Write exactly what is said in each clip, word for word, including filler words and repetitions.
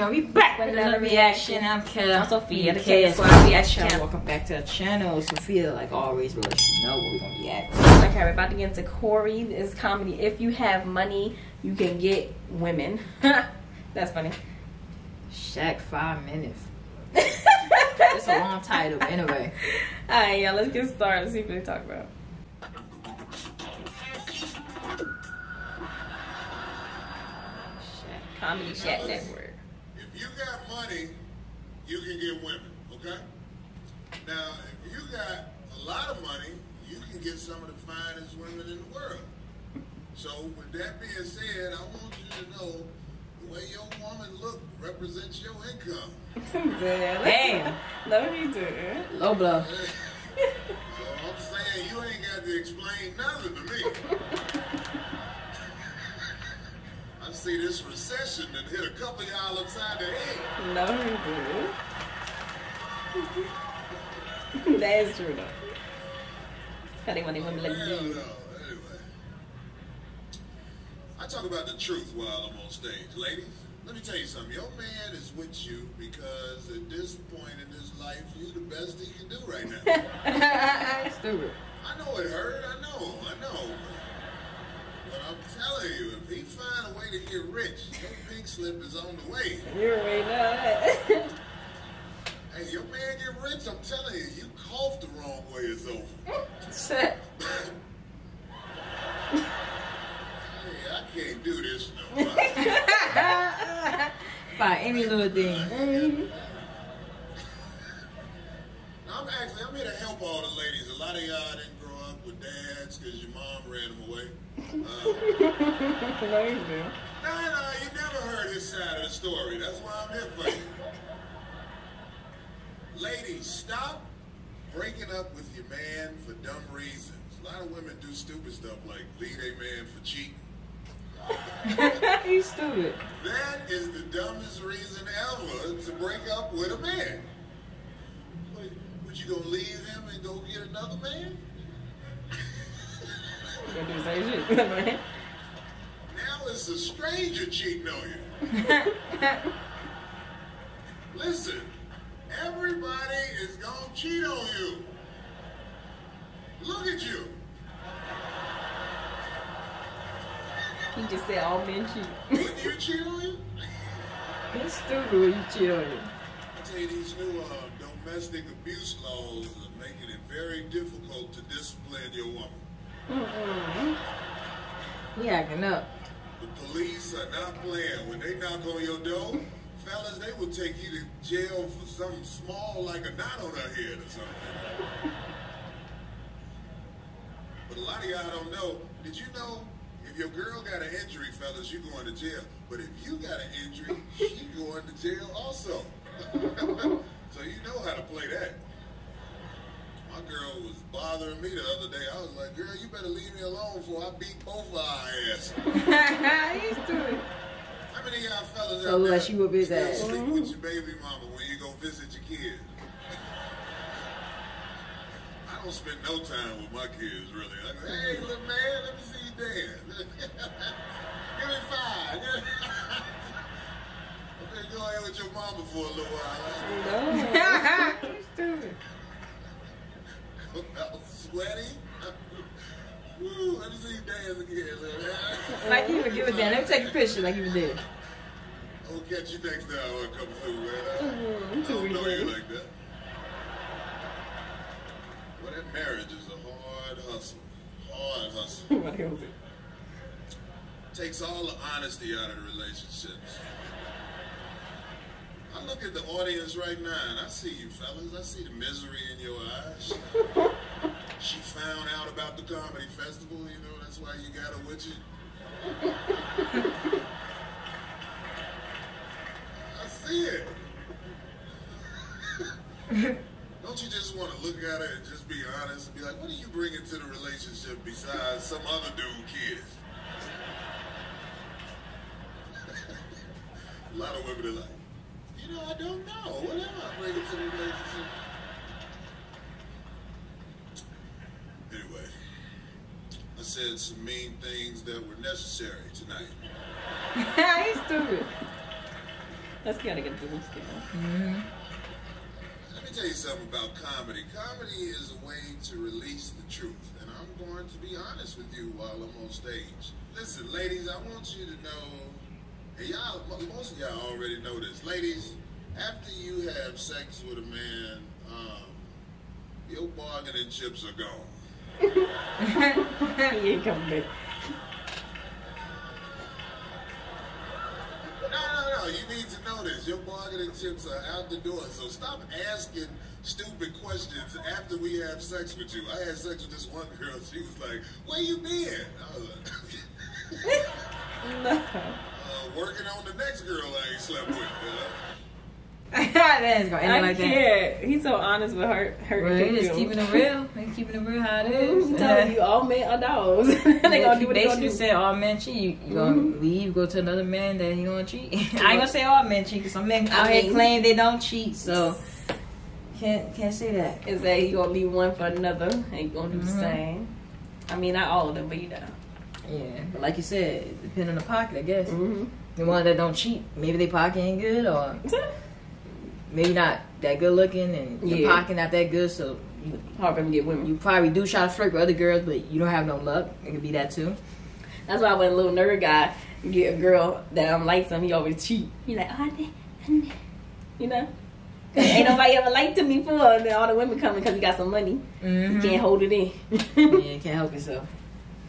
y'all. We back with another reaction. reaction. I'm Kellz. I'm Sophia. The K S channel. Welcome back to the channel. Sophia, like always, will let you know what we're gonna react to. Okay, we're about to get into Corey. It's comedy. If you have money, you can get women. That's funny. Shaq five minutes. It's a long title. Anyway. Alright, y'all. Let's get started. See what they talk about. Comedy Shit Network. If you got money, you can get women, okay? Now, if you got a lot of money, you can get some of the finest women in the world. So, with that being said, I want you to know the way your woman look represents your income. Damn. Let me do it. Low blow. So, I'm saying you ain't got to explain nothing to me. See this recession that hit a couple of y'all upside the head. No, you do. That is true, though. How they want to women like you. Anyway, I talk about the truth while I'm on stage, ladies. Let me tell you something. Your man is with you because at this point in his life, you're the best he can do right now. Stupid. I know it hurt. I know. I know. But I'm telling you, if he find a way to get rich, your pink slip is on the way. You already know that. Hey, your man get rich, I'm telling you, you cough the wrong way, it's over. Shit. Hey, I can't do this no more. By any little thing. I'm actually, I'm here to help all the ladies. A lot of y'all didn't grow up with dads because your mom ran them away. Uh, no, no, you never heard his side of the story. That's why I'm here for you. Ladies, stop breaking up with your man for dumb reasons. A lot of women do stupid stuff like leave a man for cheating. He's stupid. That is the dumbest reason ever to break up with a man. You gonna leave him and go get another man? Now it's a stranger cheating on you. Listen, everybody is gonna cheat on you. Look at you. He just said all men cheat. When you cheat on you? It's stupid when you cheat on you. I tell you, these new uh, domestic abuse laws are making it very difficult to discipline your woman. Mm-hmm. Yeah, acting up. The police are not playing. When they knock on your door, fellas, they will take you to jail for something small like a knot on her head or something. But a lot of y'all don't know. Did you know if your girl got an injury, fellas, you going to jail. But if you got an injury, she going to jail also. So you know how to play that. My girl was bothering me the other day. I was like, girl, you better leave me alone before I beat both of our ass. He's doing it. How many of y'all fellas so out there you up his ass. Sleep mm-hmm. with your baby mama when you go visit your kid? I don't spend no time with my kids, really. I go, hey, little man, let me see you dance. Give me five. Okay, go ahead with your mama for a little while. No. That's stupid. I was sweaty. Woo, let me see you dance again, little man. Like you would give a damn. Let me take a picture like you would did. I'll catch you next time I come through, man. I, I don't know you like that. Well, that marriage is a hard hustle. Hard hustle. What is it? Takes all the honesty out of the relationships. I look at the audience right now, and I see you fellas. I see the misery in your eyes. She found out about the comedy festival, you know, that's why you got her with you. I see it. Don't you just want to look at her and just be honest and be like, what are you bringing to the relationship besides some other dude kids? A lot of women are like, you know, I don't know. What am I bringing to the relationship? Anyway, I said some mean things that were necessary tonight. He's stupid. That's gotta get blue scale. Mm-hmm. Let me tell you something about comedy. Comedy is a way to release the truth, and I'm going to be honest with you while I'm on stage. Listen, ladies, I want you to know, and y'all, most of y'all already know this. Ladies, after you have sex with a man, um, your bargaining chips are gone. You ain't coming back. No, no, no. You need to know this. Your bargaining chips are out the door. So stop asking stupid questions after we have sex with you. I had sex with this one girl. She was like, "Where you been?" I was like, no. Uh, working on the next girl I ain't slept with. You know? That's gonna end I like can't. That. He's so honest with her. her well, he just keeping it real. He's keeping it real how it is. I'm telling you, all men are dogs. They yeah, gonna do what they gonna do. Said all men cheat. You mm-hmm. gonna leave, go to another man that he gonna cheat. I ain't gonna say all men cheat because some men out here claim they don't cheat. So can't can't say that. Is that you gonna leave one for another? Ain't gonna do mm-hmm. the same. I mean, not all of them, but you know. Yeah, but like you said, it depends on the pocket, I guess. Mm-hmm. The ones that don't cheat, maybe they pocket ain't good or. Maybe not that good looking and your yeah. pocket not that good, so you hard to get women. You probably do try to flirt with other girls, but you don't have no luck. It could be that too. That's why when a little nerd guy get a girl that I'm like something, he always cheat. He like, oh, I did, you know, ain't nobody ever liked me before. And then all the women coming because he got some money. Mm-hmm. He can't hold it in. Yeah, he can't help himself.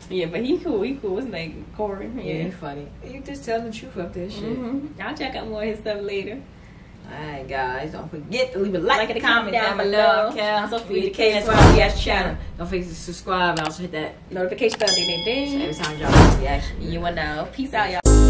Yeah, but he cool. He cool. His name Corey. Yeah, yeah, he funny. You just tell the truth up there, shit. Mm-hmm. I'll check out more of his stuff later. Alright guys, don't forget to leave a like, like a comment down below. Sophia, the K and S channel. Don't forget to subscribe and also hit that notification bell. Ding ding ding. So every time y'all watch the action, you will know. Peace out, y'all.